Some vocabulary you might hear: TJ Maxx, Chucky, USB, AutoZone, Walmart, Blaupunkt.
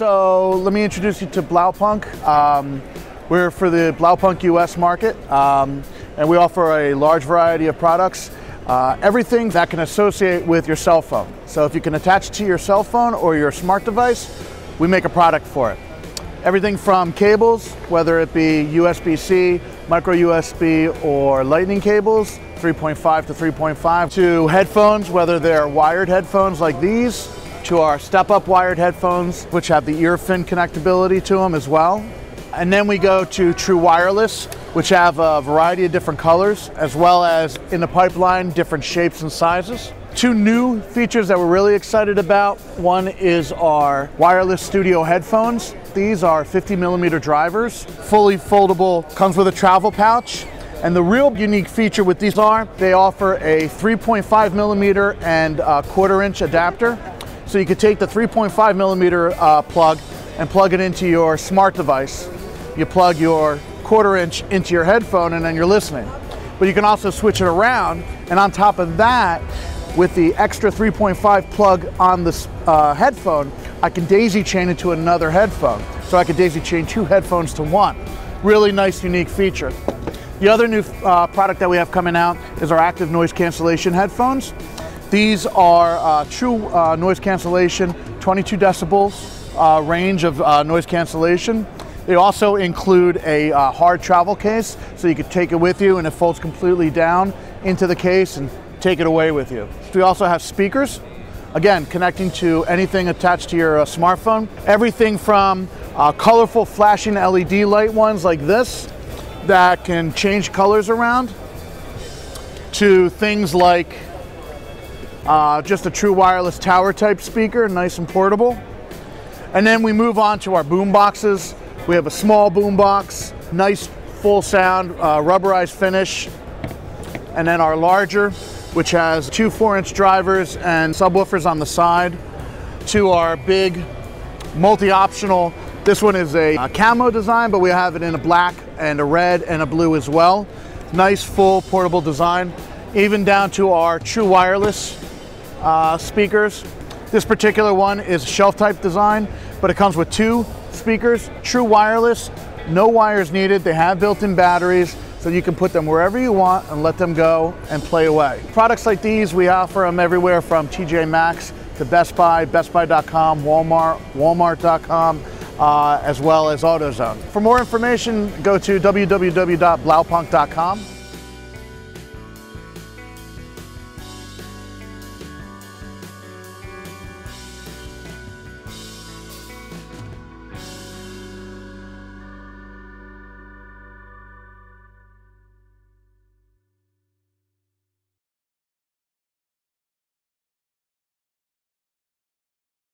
So let me introduce you to Blaupunkt. We're for the Blaupunkt US market, and we offer a large variety of products. Everything that can associate with your cell phone. So if you can attach to your cell phone or your smart device, we make a product for it. Everything from cables, whether it be USB-C, micro USB, or lightning cables, 3.5 to 3.5, to headphones, whether they're wired headphones like these, to our step-up wired headphones, which have the ear fin connectability to them as well. And then we go to true wireless, which have a variety of different colors, as well as in the pipeline, different shapes and sizes. Two new features that we're really excited about. One is our wireless studio headphones. These are 50mm drivers, fully foldable, comes with a travel pouch. And the real unique feature with these are, they offer a 3.5mm and a 1/4-inch adapter. So you can take the 3.5mm plug and plug it into your smart device. You plug your 1/4-inch into your headphone and then you're listening. But you can also switch it around, and on top of that, with the extra 3.5 plug on this headphone, I can daisy chain it to another headphone. So I can daisy chain two headphones to one. Really nice, unique feature. The other new product that we have coming out is our active noise cancellation headphones. These are true noise cancellation, 22 decibels. Range of noise cancellation. They also include a hard travel case, so you can take it with you and it folds completely down into the case and take it away with you. We also have speakers, again, connecting to anything attached to your smartphone. Everything from colorful flashing LED light ones like this that can change colors around, to things like just a true wireless tower type speaker, nice and portable. And then we move on to our boom boxes. We have a small boom box, nice full sound, rubberized finish. And then our larger, which has two 4-inch drivers and subwoofers on the side. To our big multi-optional, this one is a camo design, but we have it in a black and a red and a blue as well. Nice full portable design. Even down to our true wireless speakers. This particular one is shelf type design, but it comes with two speakers, true wireless, no wires needed. They have built-in batteries, so you can put them wherever you want and let them go and play away. Products like these, we offer them everywhere from TJ Maxx to Best Buy, bestbuy.com, Walmart, walmart.com, as well as AutoZone. For more information, go to www.blaupunkt.com.